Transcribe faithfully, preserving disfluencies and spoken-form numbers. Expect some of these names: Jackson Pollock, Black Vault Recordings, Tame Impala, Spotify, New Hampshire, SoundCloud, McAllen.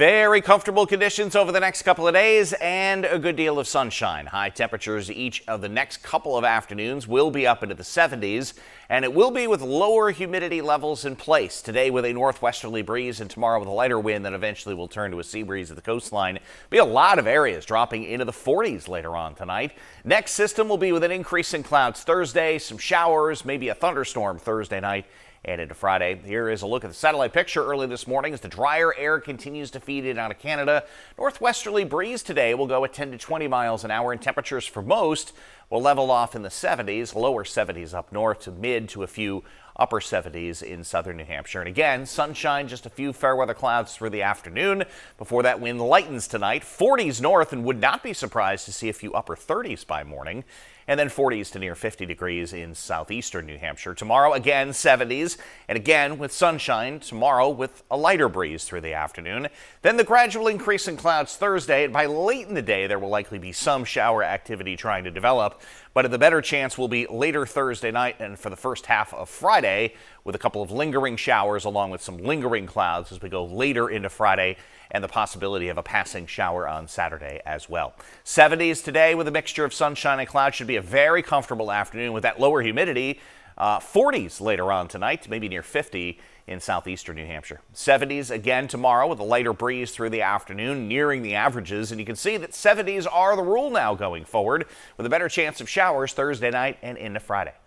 Very comfortable conditions over the next couple of days and a good deal of sunshine. High temperatures each of the next couple of afternoons will be up into the seventies, and it will be with lower humidity levels in place. Today with a northwesterly breeze and tomorrow with a lighter wind that eventually will turn to a sea breeze at the coastline. Be a lot of areas dropping into the forties later on tonight. Next system will be with an increase in clouds Thursday, some showers, maybe a thunderstorm Thursday night and into Friday. Here is a look at the satellite picture early this morning as the drier air continues to feed in out of Canada. Northwesterly breeze today will go at ten to twenty miles an hour, and temperatures for most will level off in the seventies, lower seventies up north to mid to a few upper seventies in southern New Hampshire. And again, sunshine, just a few fair weather clouds through the afternoon before that wind lightens tonight. forties north, and would not be surprised to see a few upper thirties by morning, and then forties to near fifty degrees in southeastern New Hampshire. Tomorrow, again, seventies, and again with sunshine tomorrow with a lighter breeze through the afternoon. Then the gradual increase in clouds Thursday, and by late in the day, there will likely be some shower activity trying to develop. But the better chance will be later Thursday night and for the first half of Friday, with a couple of lingering showers along with some lingering clouds as we go later into Friday, and the possibility of a passing shower on Saturday as well. seventies today with a mixture of sunshine and clouds. Should be a very comfortable afternoon with that lower humidity. Uh, forties later on tonight, maybe near fifty in southeastern New Hampshire. seventies again tomorrow with a lighter breeze through the afternoon, nearing the averages. And you can see that seventies are the rule now going forward, with a better chance of showers Thursday night and into Friday.